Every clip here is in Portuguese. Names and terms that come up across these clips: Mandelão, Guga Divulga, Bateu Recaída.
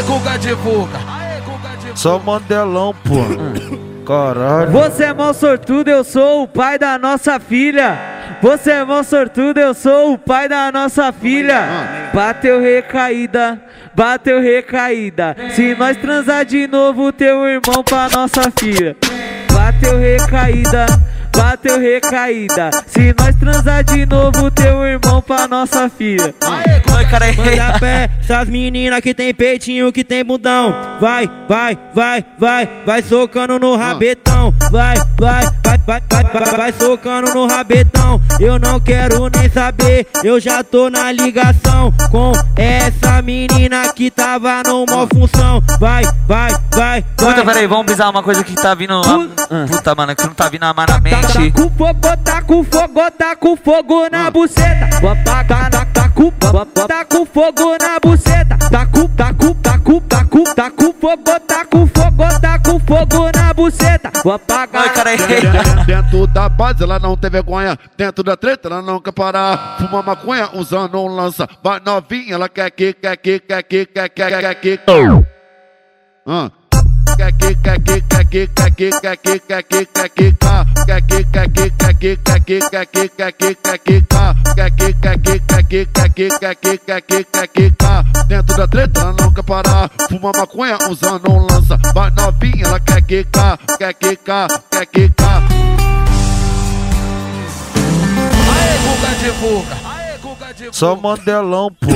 Aê, Guga Divulga. Só Mandelão, pô. Caralho. Você é mó sortudo, eu sou o pai da nossa filha. Você é mó sortudo, eu sou o pai da nossa filha. Bateu recaída, bateu recaída. Se nós transar de novo, teu irmão pra nossa filha. Bateu recaída, bateu recaída. Se nós transar de novo, teu irmão pra nossa filha. Manda pé, essas meninas que tem peitinho, que tem bundão. Vai, vai, vai, vai, vai socando no rabetão. Vai, vai, vai, vai, vai, vai, vai socando no rabetão. Eu não quero nem saber, eu já tô na ligação com essa menina que tava numa função. Vai, vai, vai, vai. Puta, peraí, vamos bizar uma coisa que tá vindo lá. Puta, mano, que não tá vindo na manamente. Tá com fogo, na buceta. Tá com fogo na buceta. Tá com fogo, tá com fogo na buceta. Vou apagar. Dentro da base ela não tem vergonha, dentro da treta ela não quer parar. Fuma maconha usando um lança, vai novinha ela quer que, dentro da treta ela nunca parar. Fuma maconha usando um lança, vai novinha ela quer que, só Mandelão, pô.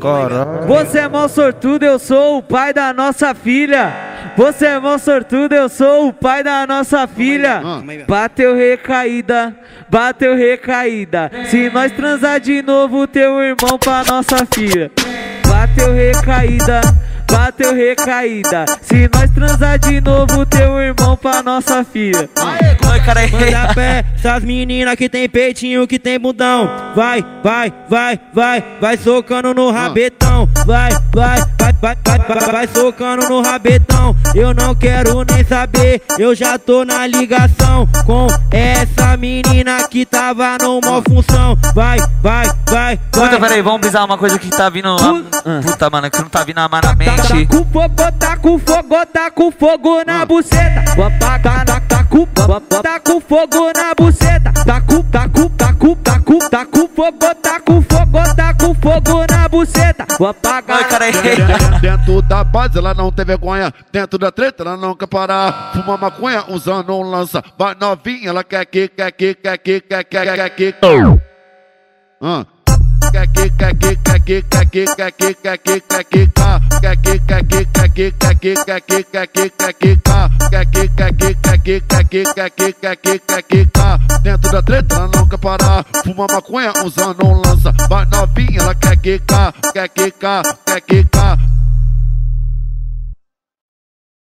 Caralho. Você é mó sortudo, eu sou o pai da nossa filha. Você é mó sortudo, eu sou o pai da nossa filha. Bateu recaída, bateu recaída. Se nós transar de novo, teu irmão pra nossa filha. Bateu recaída, bateu recaída. Se nós transar de novo, teu irmão pra nossa filha. Manda pé, essas meninas que tem peitinho, que tem bundão. Vai, vai, vai, vai, vai socando no rabetão. Vai, vai, vai, vai, vai, vai, vai socando no rabetão. Eu não quero nem saber, eu já tô na ligação com essa menina que tava numa função. Vai, vai, vai, vai. Puta, peraí, vamos bizar uma coisa que tá vindo lá. Puta, mano, que não tá vindo na manamente. Tá com fogo na buceta. Tá com fogo na buceta. Tá com fogo, tá com fogo na buceta. Vou apagar. Dentro da base ela não tem vergonha, dentro da treta ela nunca parar. Fuma maconha usando um lança, vai novinha ela quer que, dentro da treta ela nunca parar. Fuma maconha usando um lança, vai novinha ela quer que,